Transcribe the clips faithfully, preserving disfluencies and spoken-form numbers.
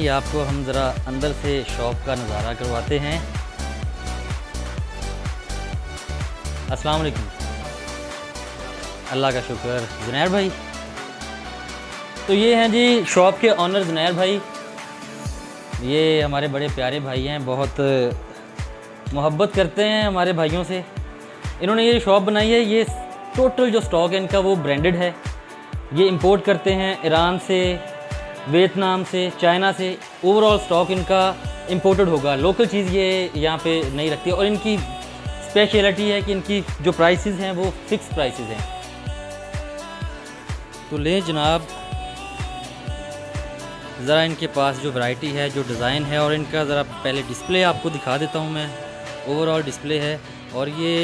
ये आपको हम ज़रा अंदर से शॉप का नज़ारा करवाते हैं। अस्सलाम वालेकुम। अल्लाह का शुक्र जुनैर भाई। तो ये हैं जी शॉप के ऑनर जुनैर भाई। ये हमारे बड़े प्यारे भाई हैं, बहुत मोहब्बत करते हैं हमारे भाइयों से। इन्होंने ये शॉप बनाई है। ये टोटल जो स्टॉक है इनका वो ब्रांडेड है। ये इंपोर्ट करते हैं ईरान से, वियतनाम से, चाइना से। ओवरऑल स्टॉक इनका इंपोर्टेड होगा। लोकल चीज़ ये यहाँ पे नहीं रखती। और इनकी स्पेशलिटी है कि इनकी जो प्राइसेस हैं वो फिक्स प्राइसेस हैं। तो ले जनाब, ज़रा इनके पास जो वैरायटी है, जो डिज़ाइन है, और इनका ज़रा पहले डिस्प्ले आपको दिखा देता हूँ मैं। ओवरऑल डिस्प्ले है। और ये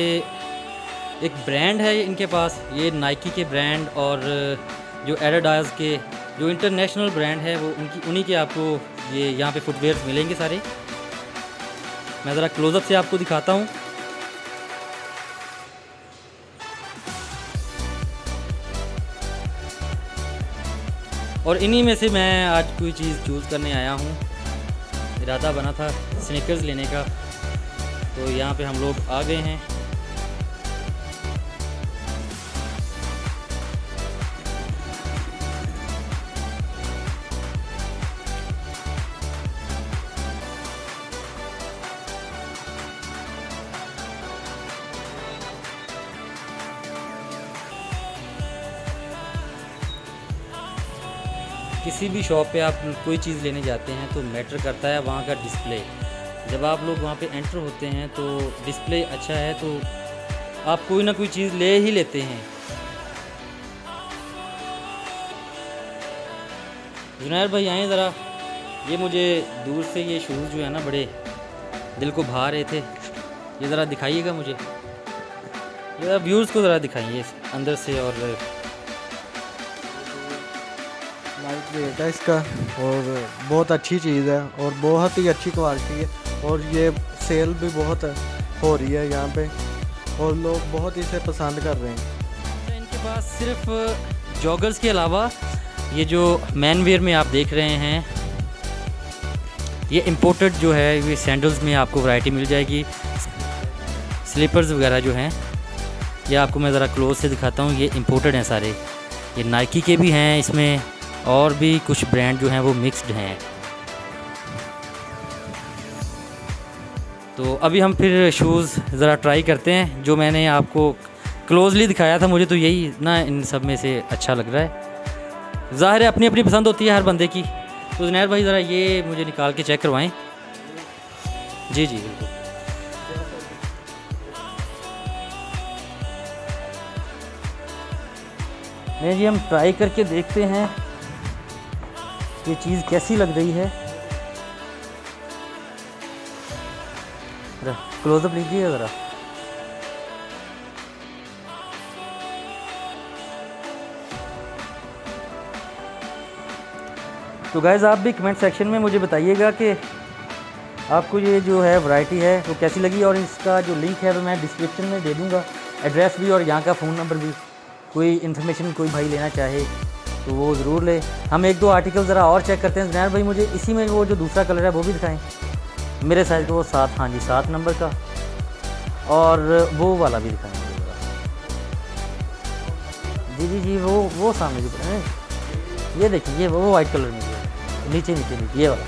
एक ब्रांड है इनके पास, ये नाइकी के ब्रांड और जो एडाडाज के जो इंटरनेशनल ब्रांड है वो उनकी उन्हीं के आपको ये यहाँ पे फुटवेयर मिलेंगे सारे। मैं ज़रा क्लोज़अप से आपको दिखाता हूँ। और इन्हीं में से मैं आज कोई चीज़ चूज़ करने आया हूँ। इरादा बना था स्नीकर्स लेने का, तो यहाँ पे हम लोग आ गए हैं। किसी भी शॉप पे आप कोई चीज़ लेने जाते हैं तो मैटर करता है वहाँ का डिस्प्ले। जब आप लोग वहाँ पे एंटर होते हैं तो डिस्प्ले अच्छा है तो आप कोई ना कोई चीज़ ले ही लेते हैं। जुनैर भाई आए ज़रा। ये मुझे दूर से ये शूज़ जो है ना बड़े दिल को भा रहे थे। ये ज़रा दिखाइएगा मुझे, ज़रा व्यूज़ को ज़रा दिखाइए अंदर से। और लाइट वेट है इसका और बहुत अच्छी चीज़ है और बहुत ही अच्छी क्वालिटी है। और ये सेल भी बहुत हो रही है यहाँ पे और लोग बहुत इसे पसंद कर रहे हैं। तो इनके पास सिर्फ जॉगर्स के अलावा ये जो मैन वेयर में आप देख रहे हैं ये इम्पोर्टेड जो है ये सैंडल्स में आपको वैरायटी मिल जाएगी। स्लीपर्स वगैरह जो हैं ये आपको मैं ज़रा क्लोज से दिखाता हूँ। ये इम्पोर्टेड हैं सारे। ये नाइकी के भी हैं इसमें और भी कुछ ब्रांड जो हैं वो मिक्स्ड हैं। तो अभी हम फिर शूज़ ज़रा ट्राई करते हैं। जो मैंने आपको क्लोजली दिखाया था मुझे तो यही ना इन सब में से अच्छा लग रहा है। ज़ाहिर है अपनी अपनी पसंद होती है हर बंदे की। तो जुनैर भाई ज़रा ये मुझे निकाल के चेक करवाएं। जी जी बिल्कुल। नहीं जी, हम ट्राई करके देखते हैं ये चीज़ कैसी लग रही है। क्लोजअप लीजिए ज़रा। तो गाइज़ आप भी कमेंट सेक्शन में मुझे बताइएगा कि आपको ये जो है वैरायटी है वो कैसी लगी। और इसका जो लिंक है वो मैं डिस्क्रिप्शन में दे दूँगा, एड्रेस भी और यहाँ का फ़ोन नंबर भी। कोई इन्फॉर्मेशन कोई भाई लेना चाहे तो वो ज़रूर ले। हम एक दो आर्टिकल ज़रा और चेक करते हैं। जनार भाई मुझे इसी में वो जो दूसरा कलर है वो भी दिखाएं। मेरे साइज़ का वो सात, हाँ जी सात नंबर का, और वो वाला भी दिखाएं। जी जी जी वो वो सामने दिख रहा है। ये देखिए वो वो वाइट कलर में है। नीचे नीचे नीचे ये वाला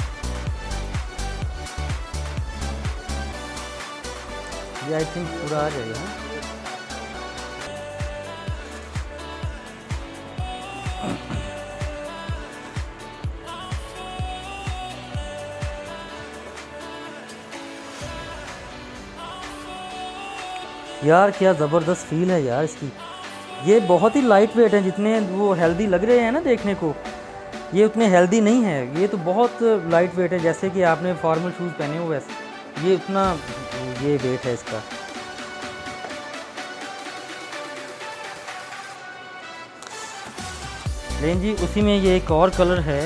ये आई थिंक पूरा आ जाएगा। यार क्या ज़बरदस्त फील है यार इसकी। ये बहुत ही लाइट वेट हैं। जितने वो हेल्दी लग रहे हैं ना देखने को, ये उतने हेल्दी नहीं है। ये तो बहुत लाइट वेट है। जैसे कि आपने फॉर्मल शूज़ पहने हो वैसे ये उतना ये वेट है इसका। लेकिन जी उसी में ये एक और कलर है।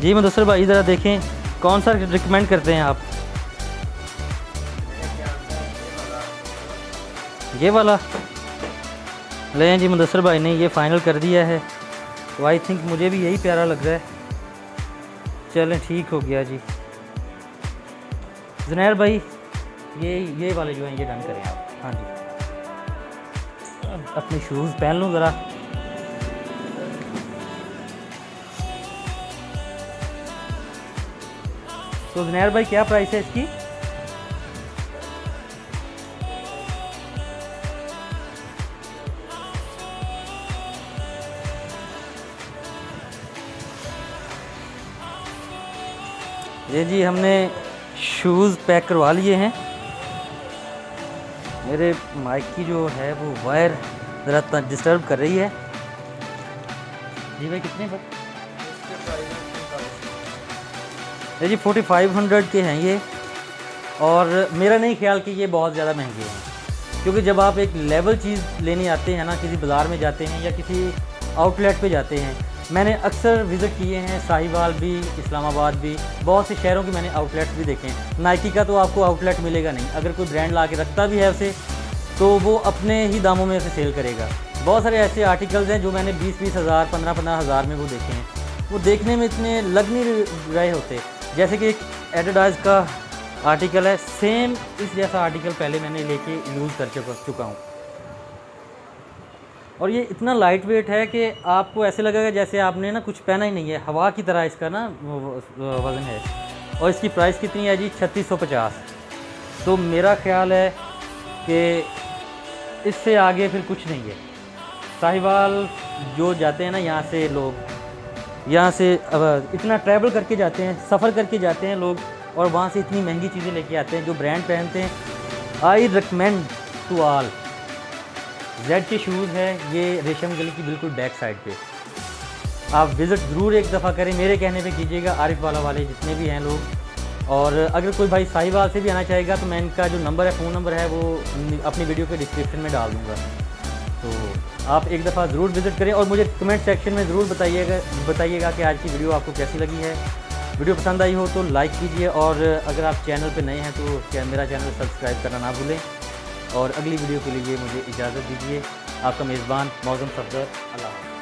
जी मुदस्सर भाई ज़रा देखें कौन सा रिकमेंड करते हैं आप? ये वाला ले जी। मुदस्सर भाई ने ये फाइनल कर दिया है, तो आई थिंक मुझे भी यही प्यारा लग रहा है। चलें ठीक हो गया जी। जुनैर भाई ये ये वाले जो हैं ये डन करें आप। हाँ जी अपने शूज़ पहन लूँ ज़रा। तो जनेर भाई क्या प्राइस है इसकी? ये जी हमने शूज़ पैक करवा लिए हैं। मेरे माइक की जो है वो वायर ज़रा डिस्टर्ब कर रही है जी। भाई कितने पर जी? फोर्टी फाइव हंड्रेड के हैं ये, और मेरा नहीं ख्याल कि ये बहुत ज़्यादा महंगे हैं, क्योंकि जब आप एक लेवल चीज़ लेने आते हैं ना, किसी बाज़ार में जाते हैं या किसी आउटलेट पे जाते हैं। मैंने अक्सर विज़िट किए हैं साहिवाल भी, इस्लामाबाद भी, बहुत से शहरों के मैंने आउटलेट्स भी देखे हैं। नाइकी का तो आपको आउटलेट मिलेगा नहीं, अगर कोई ब्रांड ला के रखता भी है उसे तो वो अपने ही दामों में उसे सेल करेगा। बहुत सारे ऐसे आर्टिकल्स हैं जो मैंने बीस बीस हज़ार पंद्रह पंद्रह हज़ार में वो देखे हैं। वो देखने में इतने लग नहीं रहे होते। जैसे कि एक एडिडास का आर्टिकल है, सेम इस जैसा आर्टिकल पहले मैंने लेके यूज़ कर चुका हूँ, और ये इतना लाइट वेट है कि आपको ऐसे लगेगा जैसे आपने ना कुछ पहना ही नहीं है, हवा की तरह इसका ना वज़न है। और इसकी प्राइस कितनी है जी? छत्तीस सौ पचास। तो मेरा ख्याल है कि इससे आगे फिर कुछ नहीं है। साहिवाल जो जाते हैं ना, यहाँ से लोग यहाँ से इतना ट्रैवल करके जाते हैं, सफ़र करके जाते हैं लोग, और वहाँ से इतनी महंगी चीज़ें लेके आते हैं जो ब्रांड पहनते हैं। I recommend to all. Z के शूज़ हैं ये, रेशम गली की बिल्कुल बैक साइड पे। आप विज़िट ज़रूर एक दफ़ा करें, मेरे कहने पे कीजिएगा, आरिफ वाला वाले जितने भी हैं लोग। और अगर कोई भाई साहिवाल से भी आना चाहेगा तो मैं इनका जो नंबर है, फ़ोन नंबर है, वो अपनी वीडियो के डिस्क्रिप्शन में डाल दूँगा। तो आप एक दफ़ा ज़रूर विज़िट करें और मुझे कमेंट सेक्शन में ज़रूर बताइएगा बताइएगा कि आज की वीडियो आपको कैसी लगी है। वीडियो पसंद आई हो तो लाइक कीजिए, और अगर आप चैनल पर नए हैं तो मेरा चैनल सब्सक्राइब करना ना भूलें। और अगली वीडियो के लिए मुझे इजाज़त दीजिए। आपका मेज़बान मौज़म सफदर। अल्लाह।